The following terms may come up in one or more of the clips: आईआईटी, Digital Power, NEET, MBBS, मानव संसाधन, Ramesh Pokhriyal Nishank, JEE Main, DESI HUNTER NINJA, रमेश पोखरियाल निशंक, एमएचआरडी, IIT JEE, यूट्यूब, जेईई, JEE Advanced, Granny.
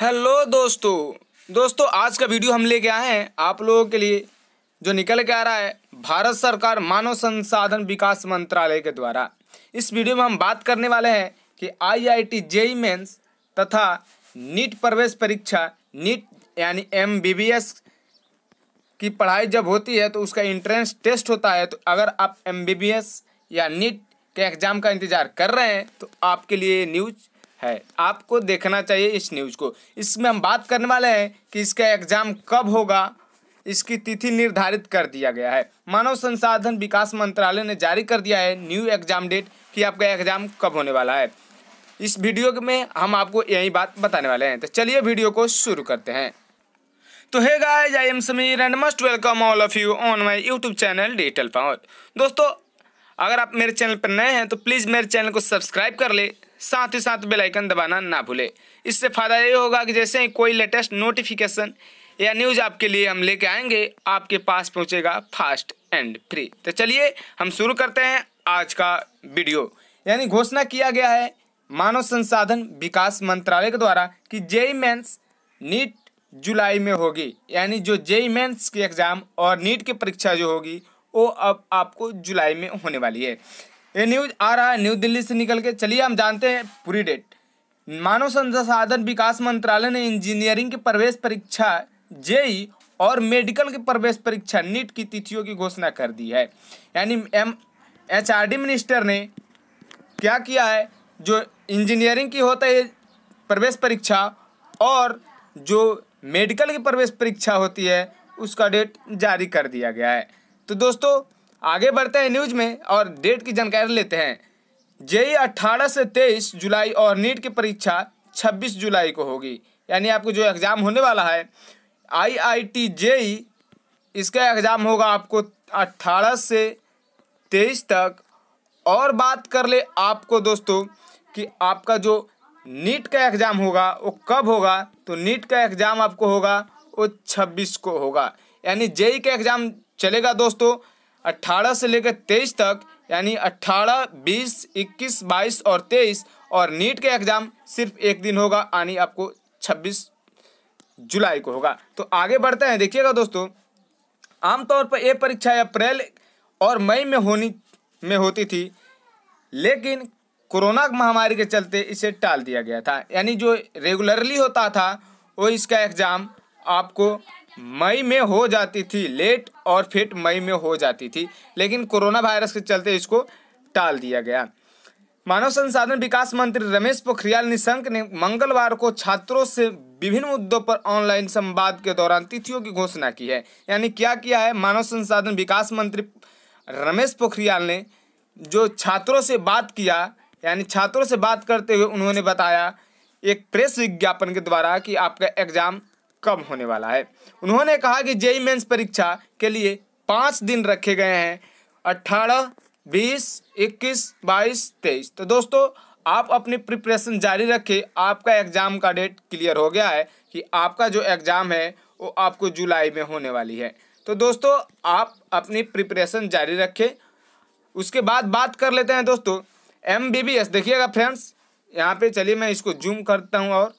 Hello दोस्तों आज का वीडियो हम लेके आए हैं आप लोगों के लिए जो निकल के आ रहा है भारत सरकार मानव संसाधन विकास मंत्रालय के द्वारा। इस वीडियो में हम बात करने वाले हैं कि आईआईटी जेईई मेंस तथा नीट प्रवेश परीक्षा, नीट यानी एमबीबीएस की पढ़ाई जब होती है तो उसका एंट्रेंस टेस्ट होता है। तो अगर आप एमबीबीएस या नीट के एग्ज़ाम का इंतज़ार कर रहे हैं तो आपके लिए न्यूज़ है, आपको देखना चाहिए इस न्यूज़ को। इसमें हम बात करने वाले हैं कि इसका एग्ज़ाम कब होगा, इसकी तिथि निर्धारित कर दिया गया है। मानव संसाधन विकास मंत्रालय ने जारी कर दिया है न्यू एग्ज़ाम डेट कि आपका एग्ज़ाम कब होने वाला है। इस वीडियो में हम आपको यही बात बताने वाले हैं, तो चलिए वीडियो को शुरू करते हैं। तो hey guys, I am Sameer and must welcome all of you on my यूट्यूब channel digital power. दोस्तों, अगर आप मेरे चैनल पर नए हैं तो प्लीज़ मेरे चैनल को सब्सक्राइब कर ले, साथ ही साथ बेल आइकन दबाना ना भूले। इससे फ़ायदा ये होगा कि जैसे ही कोई लेटेस्ट नोटिफिकेशन या न्यूज़ आपके लिए हम लेके आएंगे, आपके पास पहुंचेगा फास्ट एंड फ्री। तो चलिए हम शुरू करते हैं आज का वीडियो। यानी घोषणा किया गया है मानव संसाधन विकास मंत्रालय के द्वारा कि जेईई मेंस नीट जुलाई में होगी। यानी जो जेईई मेंस की एग्ज़ाम और नीट की परीक्षा जो होगी वो अब आपको जुलाई में होने वाली है। ये न्यूज़ आ रहा है न्यू दिल्ली से निकल के। चलिए हम जानते हैं पूरी डेट। मानव संसाधन विकास मंत्रालय ने इंजीनियरिंग की प्रवेश परीक्षा जेईई और मेडिकल की प्रवेश परीक्षा नीट की तिथियों की घोषणा कर दी है। यानी एमएचआरडी मिनिस्टर ने क्या किया है, जो इंजीनियरिंग की होता है प्रवेश परीक्षा और जो मेडिकल की प्रवेश परीक्षा होती है उसका डेट जारी कर दिया गया है। तो दोस्तों, आगे बढ़ते हैं न्यूज़ में और डेट की जानकारी लेते हैं। जेईई 18 से 23 जुलाई और नीट की परीक्षा 26 जुलाई को होगी। यानी आपको जो एग्ज़ाम होने वाला है आईआईटी जेईई, इसका एग्ज़ाम होगा आपको 18 से 23 तक। और बात कर ले आपको दोस्तों कि आपका जो नीट का एग्ज़ाम होगा वो कब होगा, तो नीट का एग्ज़ाम आपको होगा वो 26 को होगा। यानी जेईई का एग्ज़ाम चलेगा दोस्तों 18 से लेकर 23 तक, यानी 18, 20, 21, 22 और 23। और नीट का एग्ज़ाम सिर्फ एक दिन होगा, यानी आपको 26 जुलाई को होगा। तो आगे बढ़ते हैं, देखिएगा दोस्तों, आमतौर पर ये परीक्षा अप्रैल और मई में होती थी, लेकिन कोरोना महामारी के चलते इसे टाल दिया गया था। यानी जो रेगुलरली होता था वो इसका एग्ज़ाम आपको मई में हो जाती थी, लेट और फिर मई में हो जाती थी, लेकिन कोरोना वायरस के चलते इसको टाल दिया गया। मानव संसाधन विकास मंत्री रमेश पोखरियाल निशंक ने मंगलवार को छात्रों से विभिन्न मुद्दों पर ऑनलाइन संवाद के दौरान तिथियों की घोषणा की है। यानी क्या किया है, मानव संसाधन विकास मंत्री रमेश पोखरियाल ने जो छात्रों से बात किया, यानी छात्रों से बात करते हुए उन्होंने बताया एक प्रेस विज्ञापन के द्वारा कि आपका एग्ज़ाम कब होने वाला है। उन्होंने कहा कि जेईई मेंस परीक्षा के लिए 5 दिन रखे गए हैं, 18, 20, 21, 22, 23। तो दोस्तों, आप अपनी प्रिपरेशन जारी रखें। आपका एग्ज़ाम का डेट क्लियर हो गया है कि आपका जो एग्ज़ाम है वो आपको जुलाई में होने वाली है। तो दोस्तों, आप अपनी प्रिपरेशन जारी रखें। उसके बाद बात कर लेते हैं दोस्तों एमबीबीएस। देखिएगा फ्रेंड्स, यहाँ पर चलिए मैं इसको जूम करता हूँ। और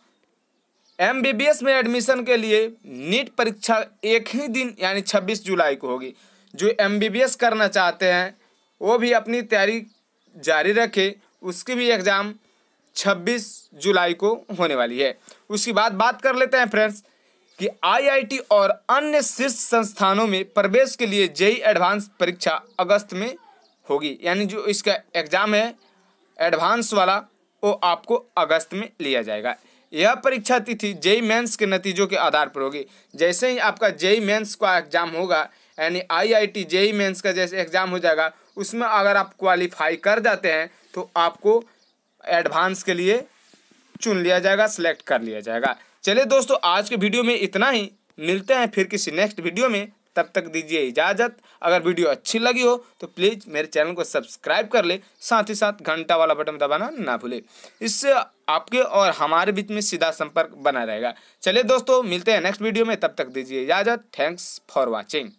एमबीबीएस में एडमिशन के लिए नीट परीक्षा एक ही दिन यानी 26 जुलाई को होगी। जो एमबीबीएस करना चाहते हैं वो भी अपनी तैयारी जारी रखें, उसकी भी एग्ज़ाम 26 जुलाई को होने वाली है। उसके बाद बात कर लेते हैं फ्रेंड्स कि आईआईटी और अन्य शीर्ष संस्थानों में प्रवेश के लिए जेईई एडवांस परीक्षा अगस्त में होगी। यानी जो इसका एग्ज़ाम है एडवांस वाला वो आपको अगस्त में लिया जाएगा। यह परीक्षा तिथि जेईई मेंस के नतीजों के आधार पर होगी। जैसे ही आपका जेईई मेंस का एग्ज़ाम होगा, यानी आईआईटी जेईई मेंस का जैसे एग्ज़ाम हो जाएगा, उसमें अगर आप क्वालिफाई कर जाते हैं तो आपको एडवांस के लिए चुन लिया जाएगा, सिलेक्ट कर लिया जाएगा। चलिए दोस्तों, आज के वीडियो में इतना ही। मिलते हैं फिर किसी नेक्स्ट वीडियो में, तब तक दीजिए इजाज़त। अगर वीडियो अच्छी लगी हो तो प्लीज़ मेरे चैनल को सब्सक्राइब कर ले, साथ ही साथ घंटा वाला बटन दबाना ना भूले। इससे आपके और हमारे बीच में सीधा संपर्क बना रहेगा। चलिए दोस्तों, मिलते हैं नेक्स्ट वीडियो में, तब तक दीजिए इजाज़त। Thanks for watching.